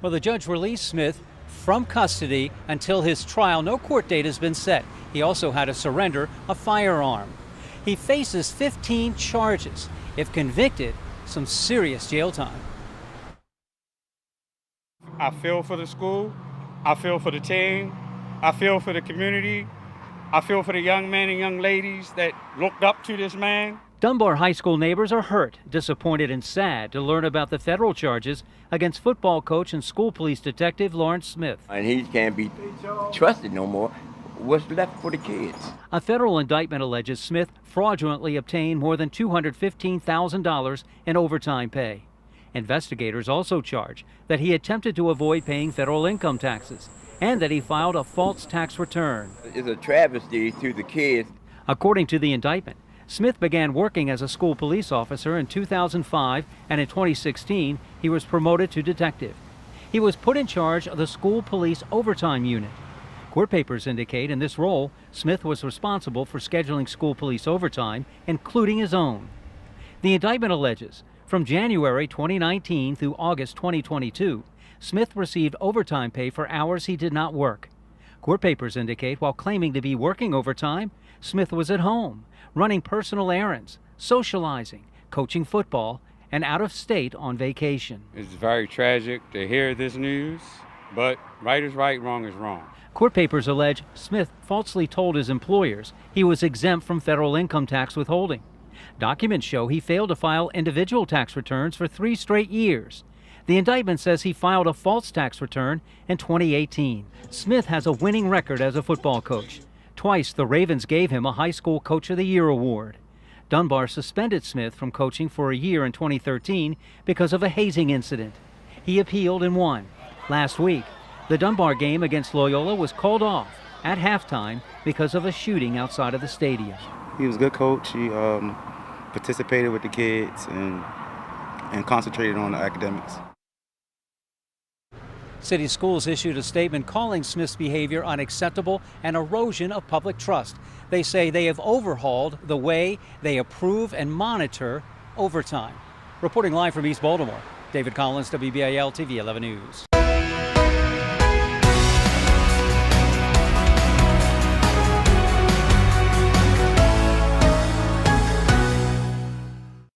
Well, the judge released Smith from custody until his trial. No court date has been set. He also had to surrender a firearm. He faces 15 charges. If convicted, some serious jail time. I feel for the school. I feel for the team. I feel for the community. I feel for the young men and young ladies that looked up to this man. Dunbar High School neighbors are hurt, disappointed, and sad to learn about the federal charges against football coach and school police detective Lawrence Smith. And he can't be trusted no more. What's left for the kids? A federal indictment alleges Smith fraudulently obtained more than $215,000 in overtime pay. Investigators also charge that he attempted to avoid paying federal income taxes and that he filed a false tax return. It's a travesty to the kids. According to the indictment, Smith began working as a school police officer in 2005, and in 2016, he was promoted to detective. He was put in charge of the school police overtime unit. Court papers indicate in this role, Smith was responsible for scheduling school police overtime, including his own. The indictment alleges from January 2019 through August 2022, Smith received overtime pay for hours he did not work. Court papers indicate while claiming to be working overtime, Smith was at home, running personal errands, socializing, coaching football, and out of state on vacation. It's very tragic to hear this news, but right is right, wrong is wrong. Court papers allege Smith falsely told his employers he was exempt from federal income tax withholding. Documents show he failed to file individual tax returns for 3 straight years. The indictment says he filed a false tax return in 2018. Smith has a winning record as a football coach. Twice the Ravens gave him a High School Coach of the Year award. Dunbar suspended Smith from coaching for a year in 2013 because of a hazing incident. He appealed and won. Last week, the Dunbar game against Loyola was called off at halftime because of a shooting outside of the stadium. He was a good coach. He participated with the kids and concentrated on the academics. City schools issued a statement calling Smith's behavior unacceptable and erosion of public trust. They say they have overhauled the way they approve and monitor overtime. Reporting live from East Baltimore, David Collins, WBAL-TV 11 News.